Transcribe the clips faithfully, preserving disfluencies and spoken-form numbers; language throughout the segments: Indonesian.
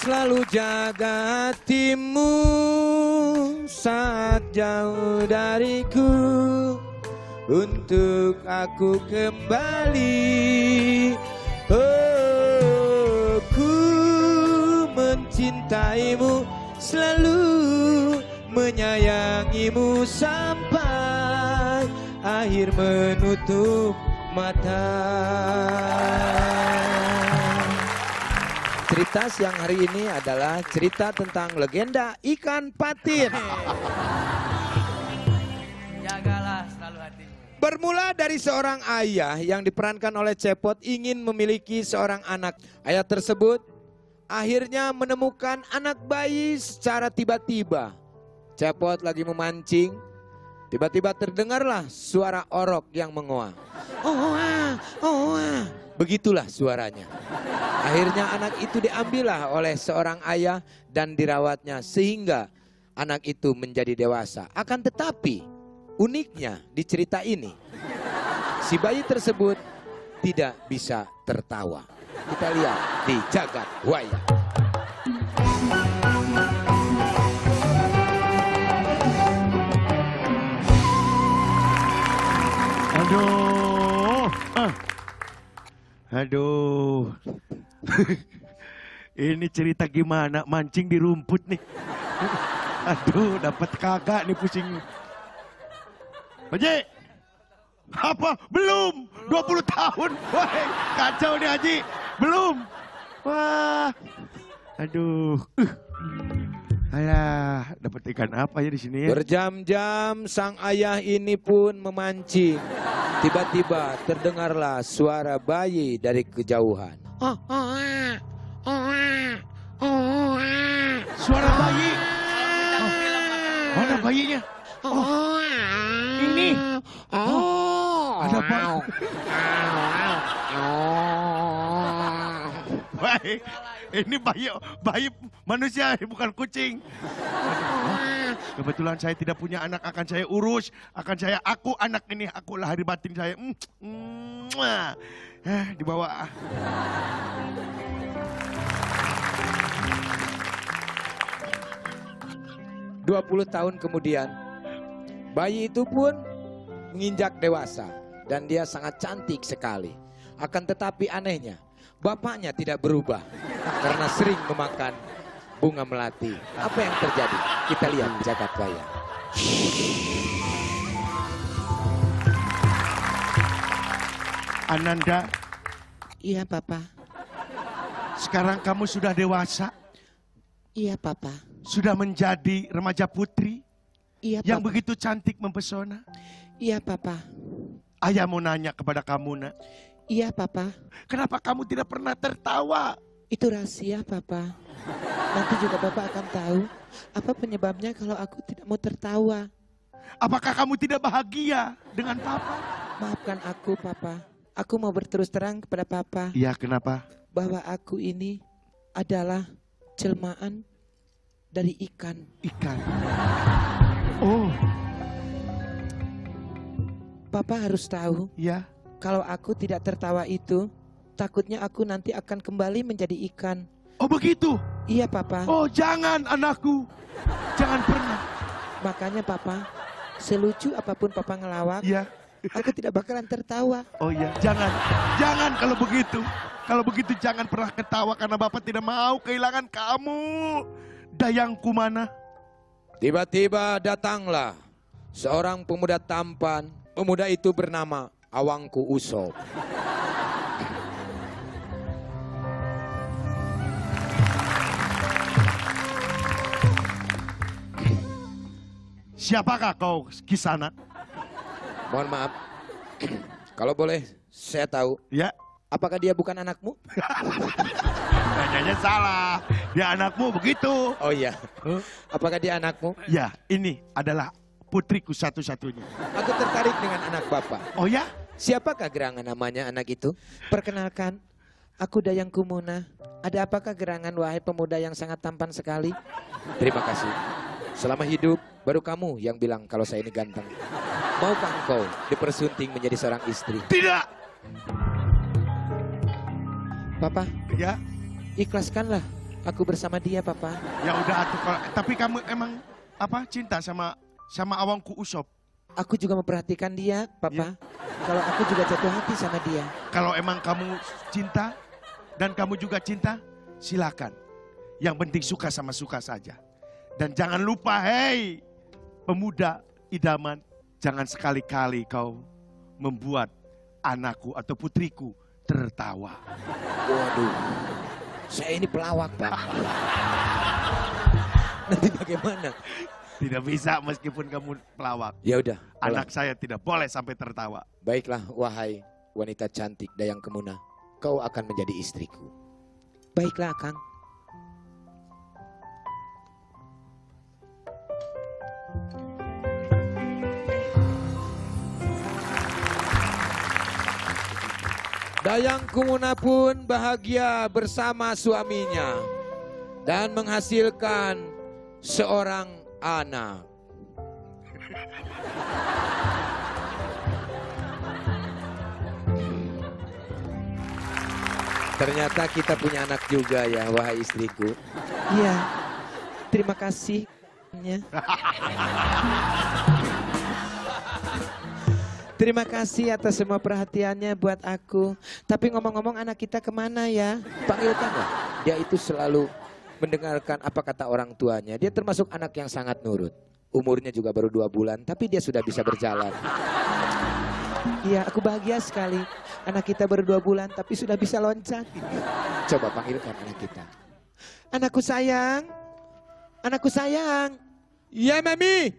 selalu jaga hatimu saat jauh dariku, untuk aku kembali. Oh, ku mencintaimu, selalu menyayangimu sampai akhir menutup mata. Cerita siang hari ini adalah cerita tentang legenda ikan patin. Jagalah selalu hatimu. Bermula dari seorang ayah yang diperankan oleh Cepot ingin memiliki seorang anak. Ayah tersebut akhirnya menemukan anak bayi secara tiba-tiba. Cepot lagi memancing, tiba-tiba terdengarlah suara orok yang mengoa. Oh, ah, oh, ah. Begitulah suaranya. Akhirnya anak itu diambillah oleh seorang ayah dan dirawatnya sehingga anak itu menjadi dewasa. Akan tetapi uniknya di cerita ini si bayi tersebut tidak bisa tertawa. Kita lihat di Jagat Wayang. Aduh. Ah. Aduh, ini cerita gimana mancing di rumput nih. Aduh, dapat kagak nih pusing. Haji, apa? Belum, belum. dua puluh tahun. Wah, kacau nih Haji, belum. Wah, aduh. Alah, dapat ikan apa ya di sini ya? Berjam-jam sang ayah ini pun memancing. Tiba-tiba terdengarlah suara bayi dari kejauhan. Oh, oh, ah. Oh, ah. Oh, ah. Suara bayi. Oh, mana bayinya? Oh, ini. Oh, ada apa? Baik. Ini bayi, bayi manusia, bukan kucing. Wah, kebetulan saya tidak punya anak, akan saya urus, akan saya aku anak ini, aku lahir batin saya. Mm, mm, eh, dibawa. dua puluh tahun kemudian, bayi itu pun menginjak dewasa dan dia sangat cantik sekali. Akan tetapi anehnya, bapaknya tidak berubah karena sering memakan bunga melati. Apa yang terjadi? Kita lihat Jagat Wayang. Ananda. Iya, Papa. Sekarang kamu sudah dewasa. Iya, Papa. Sudah menjadi remaja putri. Iya, Papa. Yang begitu cantik mempesona. Iya, Papa. Ayah mau nanya kepada kamu, Nak. Iya, Papa. Kenapa kamu tidak pernah tertawa? Itu rahasia, Papa. Nanti juga Bapak akan tahu apa penyebabnya kalau aku tidak mau tertawa. Apakah kamu tidak bahagia dengan Papa? Maafkan aku, Papa. Aku mau berterus terang kepada Papa. Iya, kenapa? Bahwa aku ini adalah jelmaan dari ikan. Ikan. Oh. Papa harus tahu. Iya. Kalau aku tidak tertawa itu, takutnya aku nanti akan kembali menjadi ikan. Oh, begitu? Iya, Papa. Oh, jangan anakku. Jangan pernah. Makanya, Papa, selucu apapun Papa ngelawak, ya, aku tidak bakalan tertawa. Oh iya, jangan. Jangan kalau begitu. Kalau begitu jangan pernah ketawa karena Bapak tidak mau kehilangan kamu. Dayang Kumunah. Tiba-tiba datanglah seorang pemuda tampan. Pemuda itu bernama Awangku Usop. Siapakah kau, Kisana? Mohon maaf, kalau boleh saya tahu. Ya. Apakah dia bukan anakmu? Tanyanya salah. Dia anakmu begitu. Oh iya. Huh? Apakah dia anakmu? Ya, ini adalah putriku satu-satunya. Aku tertarik dengan anak Bapak. Oh ya? Siapakah gerangan namanya anak itu? Perkenalkan, aku Dayang Kumunah. Ada apakah gerangan wahai pemuda yang sangat tampan sekali? Terima kasih. Selama hidup, baru kamu yang bilang kalau saya ini ganteng. Maukah engkau dipersunting menjadi seorang istri? Tidak! Papa, ya? Ikhlaskanlah Aku bersama dia, Papa. Ya udah atuh. Tapi kamu emang apa cinta sama sama Awangku Usop? Aku juga memperhatikan dia, Papa. Ya. Kalau aku juga jatuh hati sama dia. Kalau emang kamu cinta dan kamu juga cinta, silakan. Yang penting suka sama suka saja. Dan jangan lupa, hei pemuda idaman, jangan sekali-kali kau membuat anakku atau putriku tertawa. Waduh, saya ini pelawak, Pak. Nanti bagaimana? Tidak bisa meskipun kamu pelawak. Ya udah. Anak saya tidak boleh sampai tertawa. Baiklah, wahai wanita cantik Dayang Kumunah, kau akan menjadi istriku. Baiklah, Kang. Dayang Kumunah pun bahagia bersama suaminya dan menghasilkan seorang anak. Ternyata kita punya anak juga ya, wahai istriku. Iya, terima kasih. Terima kasih atas semua perhatiannya buat aku. Tapi ngomong-ngomong, anak kita kemana ya? Panggilkan lah. Dia itu selalu mendengarkan apa kata orang tuanya. Dia termasuk anak yang sangat nurut. Umurnya juga baru dua bulan, tapi dia sudah bisa berjalan. Iya, aku bahagia sekali. Anak kita baru dua bulan, tapi sudah bisa loncat. Coba panggilkan anak kita. Anakku sayang. Anakku sayang. Iya, Mami.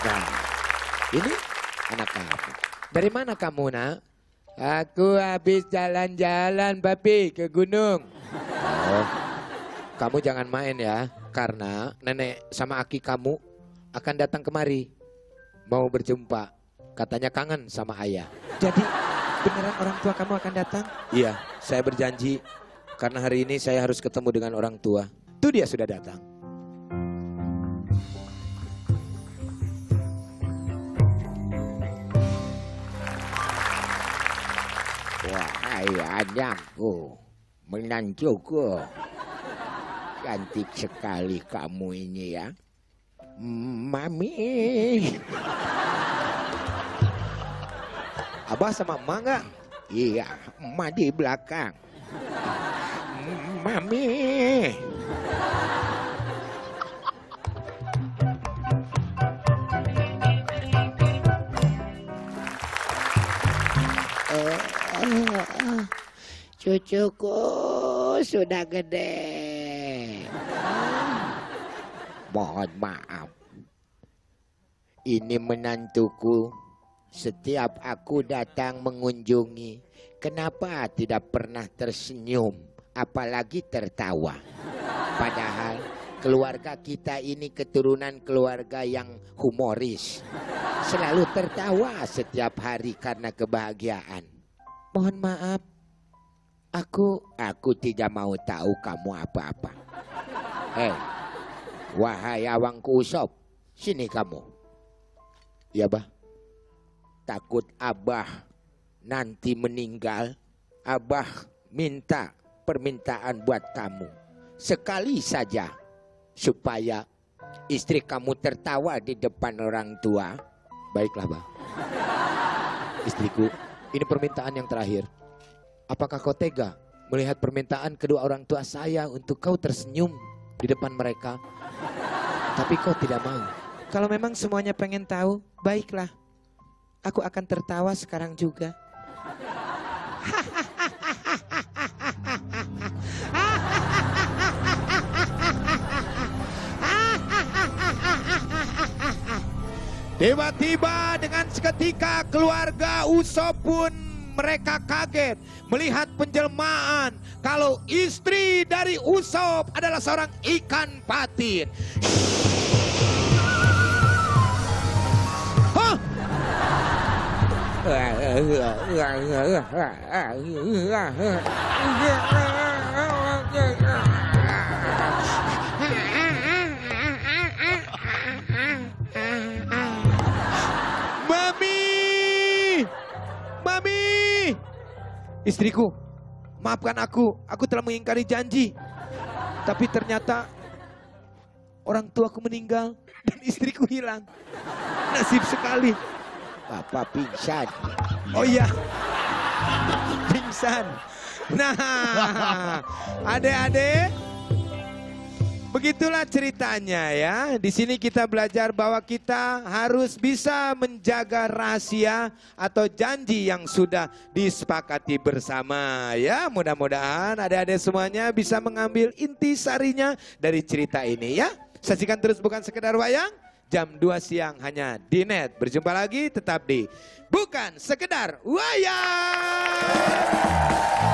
Nah, ini anak kamu. Dari mana kamu, Nak? Aku habis jalan-jalan, Papi, ke gunung. Oh, kamu jangan main ya, karena nenek sama aki kamu akan datang kemari. Mau berjumpa, katanya kangen sama ayah. Jadi beneran orang tua kamu akan datang? Iya, saya berjanji, karena hari ini saya harus ketemu dengan orang tua. Tuh dia sudah datang. Wahai anakku, menantuku, cantik sekali kamu ini ya, Mami. Abah sama emak nggak? Iya, emak di belakang. Mami. Cucuku sudah gede. Mohon maaf. Ini menantuku. Setiap aku datang mengunjungi, kenapa tidak pernah tersenyum, apalagi tertawa? Padahal keluarga kita ini keturunan keluarga yang humoris. Selalu tertawa setiap hari karena kebahagiaan. Mohon maaf. Aku, aku tidak mau tahu kamu apa-apa. Eh, wahai Awangku Usop, sini kamu. Ya, Bah. Takut Abah nanti meninggal, Abah minta permintaan buat kamu. Sekali saja, supaya istri kamu tertawa di depan orang tua. Baiklah, Bah. Istriku, ini permintaan yang terakhir. Apakah kau tega melihat permintaan kedua orang tua saya untuk kau tersenyum di depan mereka? Tapi kau tidak mau. Kalau memang semuanya pengen tahu, baiklah. Aku akan tertawa sekarang juga. Tiba-tiba dengan seketika keluarga Usop pun mereka kaget melihat penjelmaan kalau istri dari Usop adalah seorang ikan patin. Hah? Mami! Istriku, maafkan aku, aku telah mengingkari janji. Tapi ternyata orang tuaku meninggal dan istriku hilang. Nasib sekali. Bapak pingsan. Oh iya, pingsan. Nah, adik-adik, begitulah ceritanya ya. Di sini kita belajar bahwa kita harus bisa menjaga rahasia atau janji yang sudah disepakati bersama ya. Mudah-mudahan adik-adik semuanya bisa mengambil inti sarinya dari cerita ini ya. Saksikan terus Bukan Sekedar Wayang jam dua siang hanya di N E T. Berjumpa lagi tetap di Bukan Sekedar Wayang.